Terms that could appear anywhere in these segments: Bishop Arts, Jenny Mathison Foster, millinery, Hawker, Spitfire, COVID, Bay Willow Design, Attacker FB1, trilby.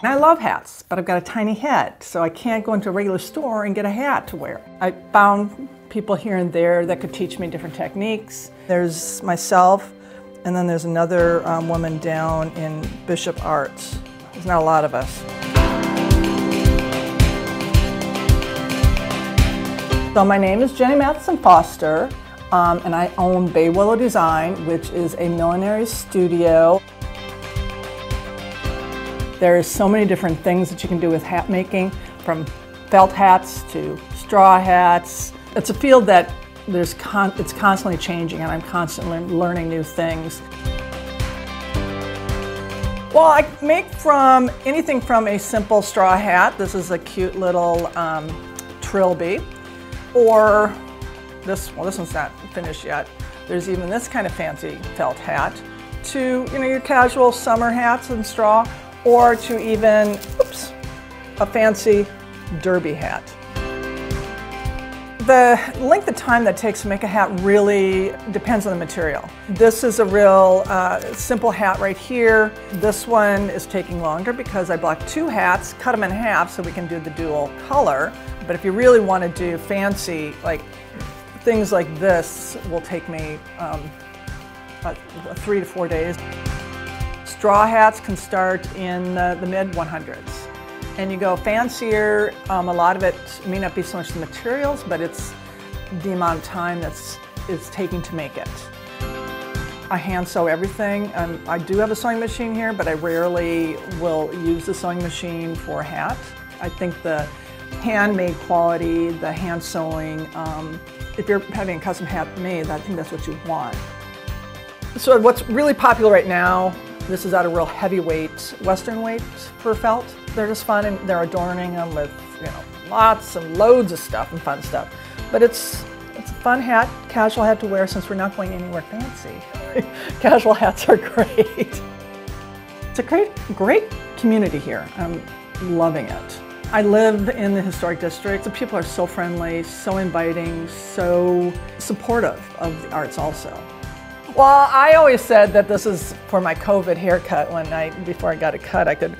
And I love hats, but I've got a tiny head, so I can't go into a regular store and get a hat to wear. I found people here and there that could teach me different techniques. There's myself, and then there's another woman down in Bishop Arts. There's not a lot of us. So my name is Jenny Mathison Foster, and I own Bay Willow Design, which is a millinery studio. There's so many different things that you can do with hat making, from felt hats to straw hats. It's a field that it's constantly changing, and I'm constantly learning new things. Well, I make from anything from a simple straw hat. This is a cute little trilby, or this. Well, this one's not finished yet. There's even this kind of fancy felt hat, to your casual summer hats and straw, or to even a fancy derby hat. The length of time that it takes to make a hat really depends on the material. This is a real simple hat right here. This one is taking longer because I blocked two hats, cut them in half so we can do the dual color. But if you really want to do fancy, like things like this, will take me 3 to 4 days. Straw hats can start in the mid-100s. And you go fancier, a lot of it may not be so much the materials, but it's the amount of time it's taking to make it. I hand sew everything. I do have a sewing machine here, but I rarely will use the sewing machine for a hat. I think the handmade quality, the hand sewing, if you're having a custom hat made, I think that's what you want. So what's really popular right now, this is out of real heavyweight, Western weight for felt. They're just fun, and they're adorning them with lots and loads of stuff and fun stuff. But it's a fun hat, casual hat to wear, since we're not going anywhere fancy. Casual hats are great. It's a great community here. I'm loving it. I live in the historic district. The people are so friendly, so inviting, so supportive of the arts also. Well, I always said that this is for my COVID haircut one night. Before I got it cut, I could,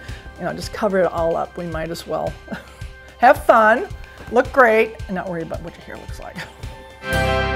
just cover it all up. We might as well have fun, look great, and not worry about what your hair looks like.